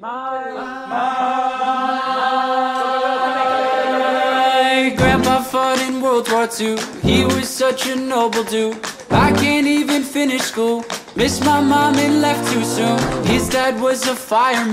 My grandpa fought in World War II. He was such a noble dude. I can't even finish school. Missed my mom and left too soon. His dad was a fireman.